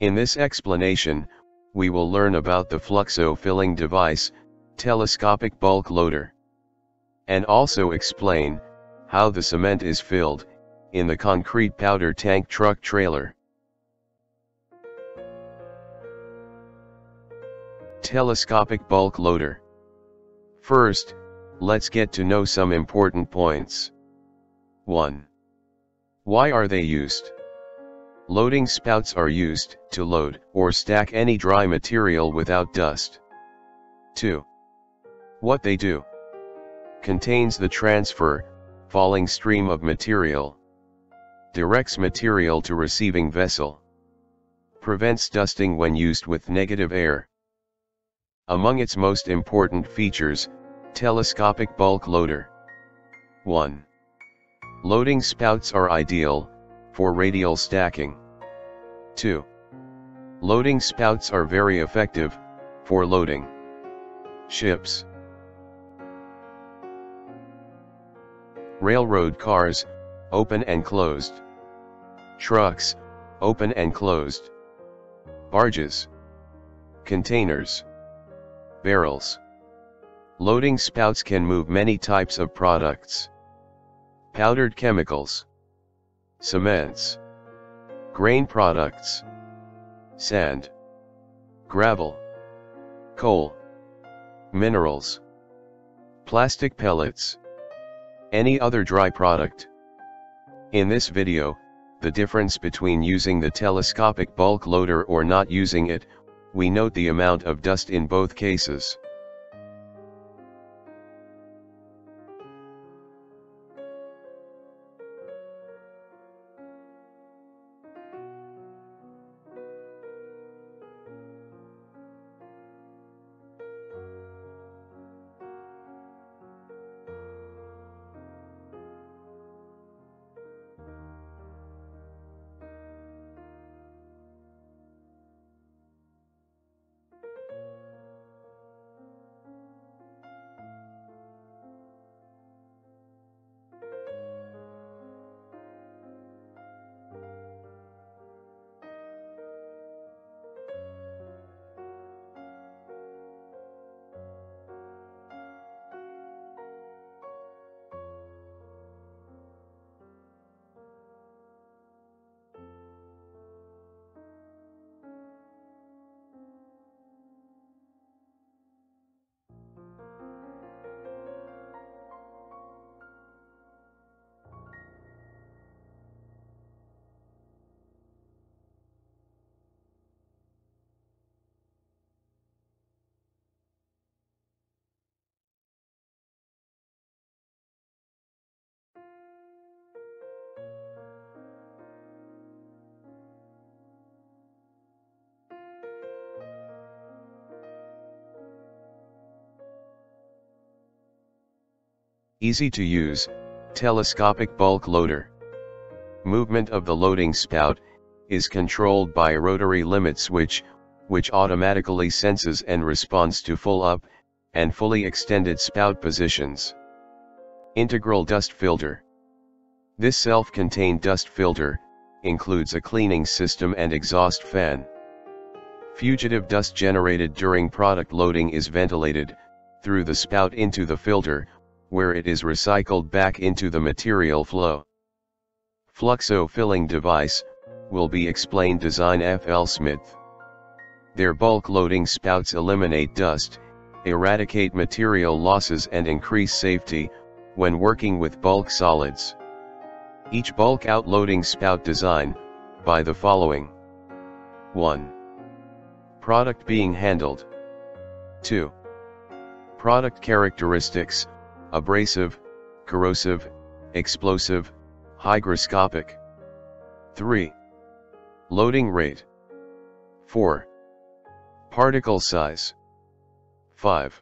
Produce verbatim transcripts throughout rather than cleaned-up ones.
In this explanation, we will learn about the Fluxo filling device, telescopic bulk loader, and also explain how the cement is filled in the concrete powder tank truck trailer. Telescopic bulk loader. First, let's get to know some important points. one. Why are they used? Loading spouts are used to load or stack any dry material without dust. two. What they do. Contains the transfer, falling stream of material. Directs material to receiving vessel. Prevents dusting when used with negative air. Among its most important features, telescopic bulk loader. one. Loading spouts are ideal for radial stacking. two. Loading spouts are very effective for loading ships, railroad cars, open and closed, trucks, open and closed, barges, containers, barrels. Loading spouts can move many types of products: powdered chemicals, cements, grain products, sand, gravel, coal, minerals, plastic pellets, any other dry product. In this video, the difference between using the telescopic bulk loader or not using it, we note the amount of dust in both cases. Easy to use, telescopic bulk loader. Movement of the loading spout is controlled by a rotary limit switch, which automatically senses and responds to full up and fully extended spout positions. Integral dust filter. This self-contained dust filter includes a cleaning system and exhaust fan. Fugitive dust generated during product loading is ventilated through the spout into the filter, where it is recycled back into the material flow. Fluxo filling device will be explained design F L Smith. Their bulk loading spouts eliminate dust, eradicate material losses and increase safety when working with bulk solids. Each bulk out loading spout design by the following. one. Product being handled. two. Product characteristics: abrasive, corrosive, explosive, hygroscopic. three. Loading rate. four. Particle size. five.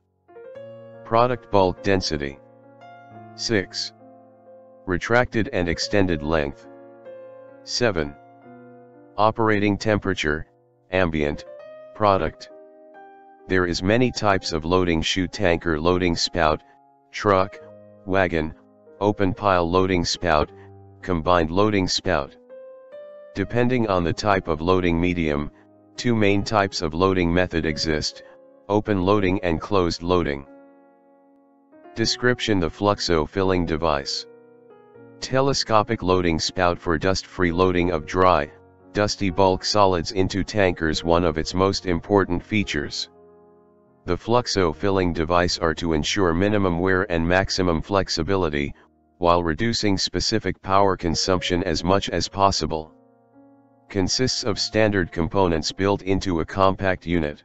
Product bulk density. six. Retracted and extended length. seven. Operating temperature, ambient, product. There is many types of loading chute: tanker loading spout, truck, wagon, open pile loading spout, combined loading spout. Depending on the type of loading medium, Two main types of loading method exist, open loading and closed loading. Description: the Fluxo filling device. Telescopic loading spout for dust-free loading of dry, dusty bulk solids into tankers, one of its most important features. The Fluxo filling device are to ensure minimum wear and maximum flexibility, while reducing specific power consumption as much as possible. Consists of standard components built into a compact unit.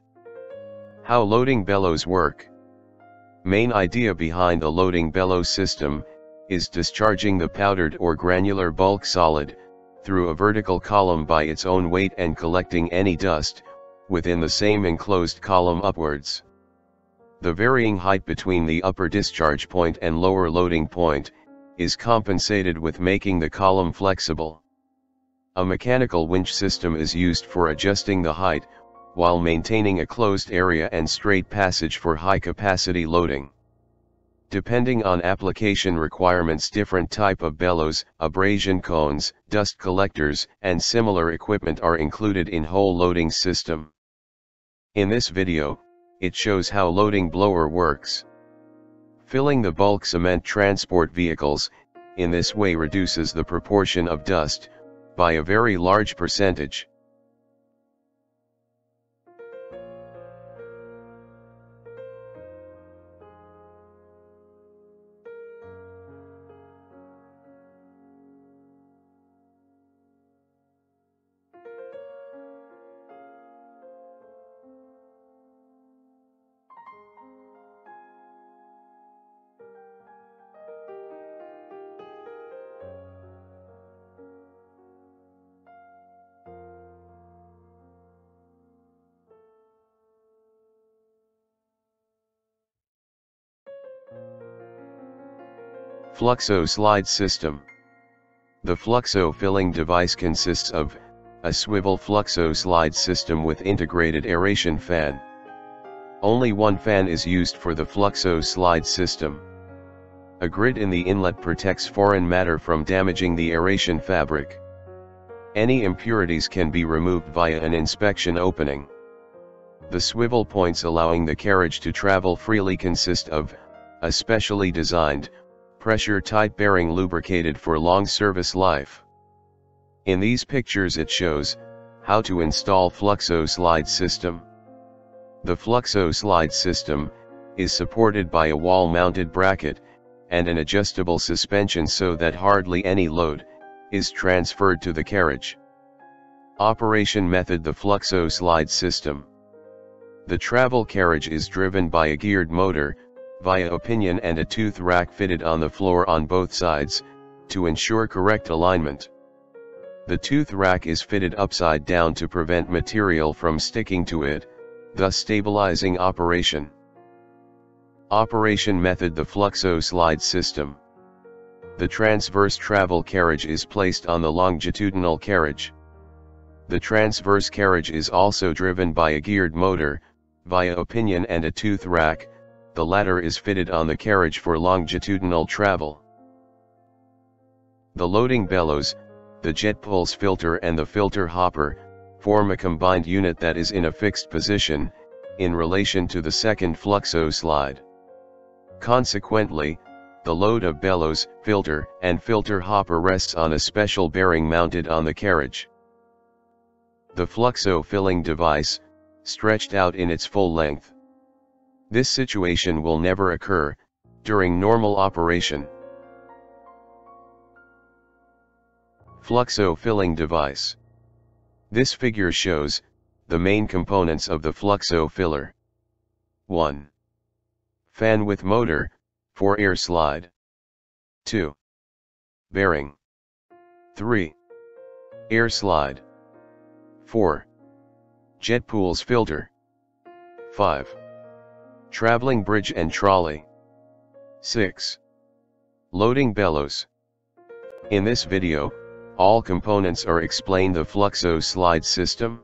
How loading bellows work. Main idea behind the loading bellows system is discharging the powdered or granular bulk solid through a vertical column by its own weight and collecting any dust within the same enclosed column upwards. The varying height between the upper discharge point and lower loading point is compensated with making the column flexible. A mechanical winch system is used for adjusting the height, while maintaining a closed area and straight passage for high-capacity loading. Depending on application requirements, different type of bellows, abrasion cones, dust collectors, and similar equipment are included in whole loading system. In this video, it shows how loading blower works. Filling the bulk cement transport vehicles, in this way reduces the proportion of dust, by a very large percentage. Fluxoslide system. The Fluxo filling device consists of a swivel Fluxoslide system with integrated aeration fan. Only one fan is used for the Fluxoslide system. A grid in the inlet protects foreign matter from damaging the aeration fabric. Any impurities can be removed via an inspection opening. The swivel points allowing the carriage to travel freely consist of a specially designed, pressure-tight bearing lubricated for long service life. In these pictures it shows how to install Fluxoslide system. The Fluxoslide system is supported by a wall-mounted bracket and an adjustable suspension so that hardly any load is transferred to the carriage. Operation method: the Fluxoslide system. The travel carriage is driven by a geared motor via a pinion and a tooth rack fitted on the floor on both sides, to ensure correct alignment. The tooth rack is fitted upside down to prevent material from sticking to it, thus stabilizing operation. Operation method: the Fluxoslide system. The transverse travel carriage is placed on the longitudinal carriage. The transverse carriage is also driven by a geared motor, via a pinion and a tooth rack. The latter is fitted on the carriage for longitudinal travel. The loading bellows, the Jetpool's filter and the filter hopper, form a combined unit that is in a fixed position, in relation to the second Fluxoslide. Consequently, the load of bellows, filter, and filter hopper rests on a special bearing mounted on the carriage. The Fluxo filling device, stretched out in its full length. This situation will never occur during normal operation. Fluxo filling device. This figure shows the main components of the Fluxo filler. one. Fan with motor for air slide. two. Bearing. three. Air slide. four. Jetpool's filter. five. Traveling bridge and trolley. six. Loading bellows. In this video, all components are explained. The Fluxoslide system.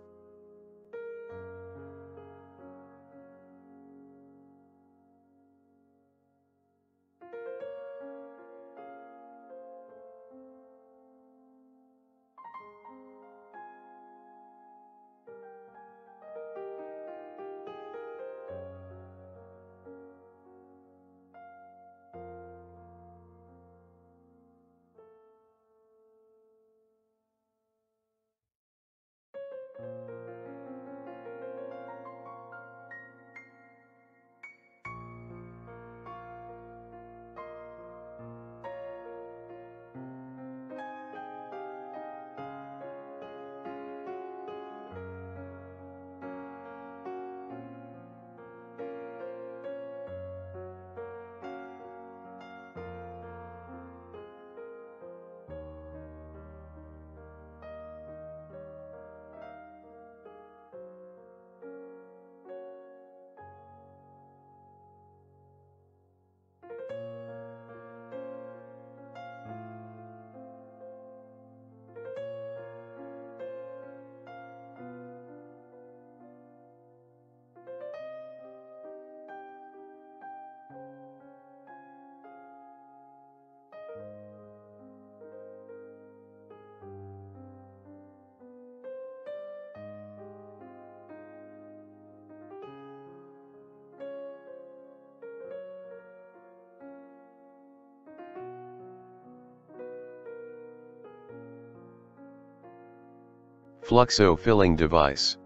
Fluxo filling device.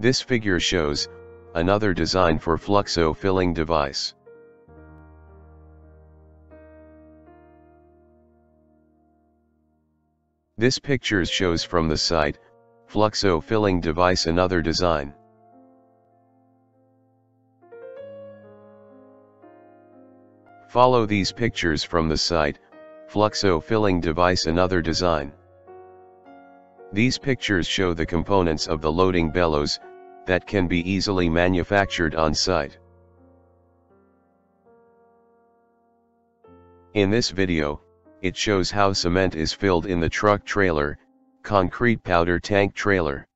This figure shows another design for Fluxo filling device. This picture shows from the site, Fluxo filling device another design. Follow these pictures from the site, Fluxo filling device another design. These pictures show the components of the loading bellows that can be easily manufactured on site. In this video, it shows how cement is filled in the truck trailer, concrete powder tank trailer.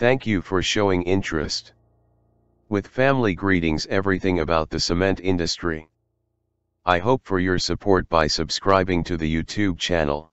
Thank you for showing interest. With family greetings, everything about the cement industry. I hope for your support by subscribing to the YouTube channel.